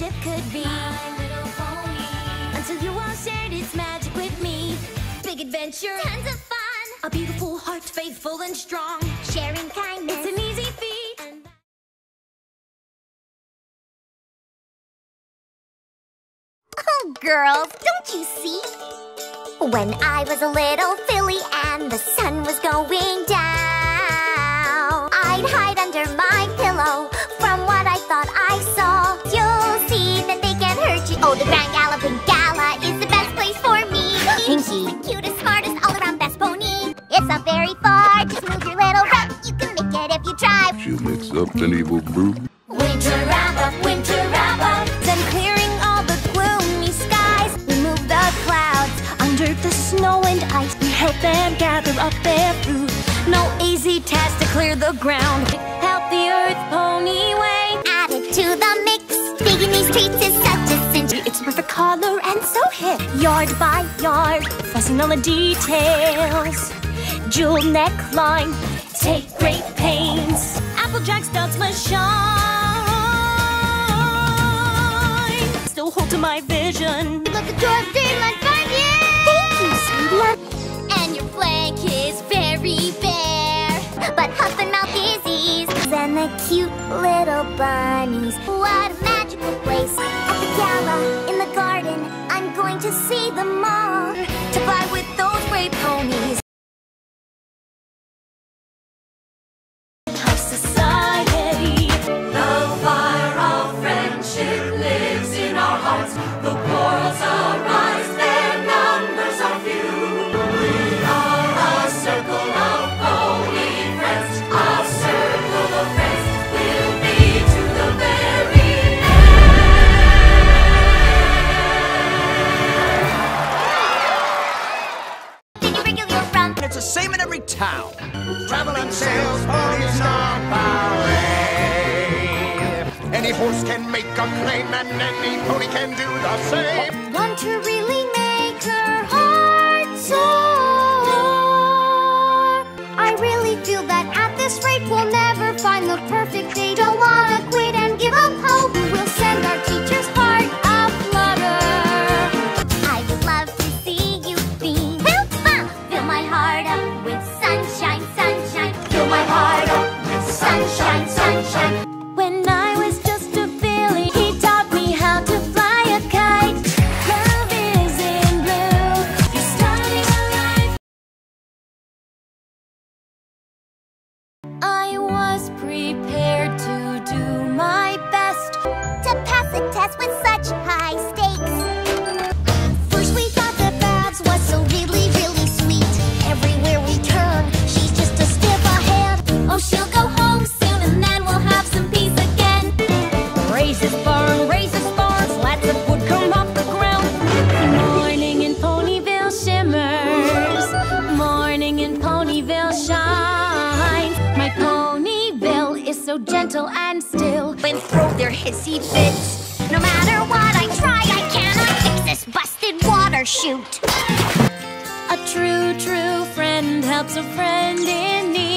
wish it could be my little pony. Until you all shared its magic with me. Big adventure, tons of fun, a beautiful heart, faithful and strong, sharing kindness, it's an easy feat. Oh girls, don't you see? When I was a little filly and the sun was going down, I'd hide under my pillow from what I thought I saw. You'll see that they can hurt you. Oh, the Grand Galloping Gala is the best place for me. She's the cutest, smartest, all-around best pony. It's not very far, just move your little rep. You can make it if you try. She'll mix up an evil brew. Winter Wrap Up, Winter Wrap Up. Then clearing all the gloomy skies, remove the clouds under the snow and ice. We help them gather up their food. No easy task to clear the ground. Help the earth pony way. Add it to the mix. Making these treats is such a cinch. It's worth a collar and so hip. Yard by yard, fussing on the details. Jewel neckline, take great pains. Applejack studs must shine. Still hold to my vision. Look at your dreamland find you. Thank you, sweetie. And your flank is very bare, but huff and mouth is ease. And the cute little bunnies. What a magical place. At the gala, in the garden, I'm going to see them all. To buy with those brave ponies. Society, the fire of friendship lives in our hearts. The quarrels arise, their numbers are few. We are a circle of pony friends, a circle of friends we'll be to the very end. Can you bring your friend? It's the same in every town. Travel and sales, ponies are ballet. Any horse can make a claim and any pony can do the same. One to really make her heart soar. I really feel that at this rate we'll never find the perfect date. Don't wanna quit and give up hope. We'll send our teachers part a flutter. I would love to see you be built up. Fill my heart up with sunshine, sunshine. Fill my heart up with sunshine, sunshine. When I was just a filly, he taught me how to fly a kite. Love is in blue. You're starting a life. I was prepared to do my best to pass a test with such high stakes. First we thought the babs was so really, really sweet. Everywhere we turn, she's just a step ahead. Oh, she'll go home soon and then we'll have some peace again. Raises barns, lots of wood come off the ground. Morning in Ponyville shimmers, morning in Ponyville shines. My Ponyville is so gentle and still. When throw their hissy fits, no matter what I try, I cannot fix this busted water chute. A true, true friend helps a friend in need.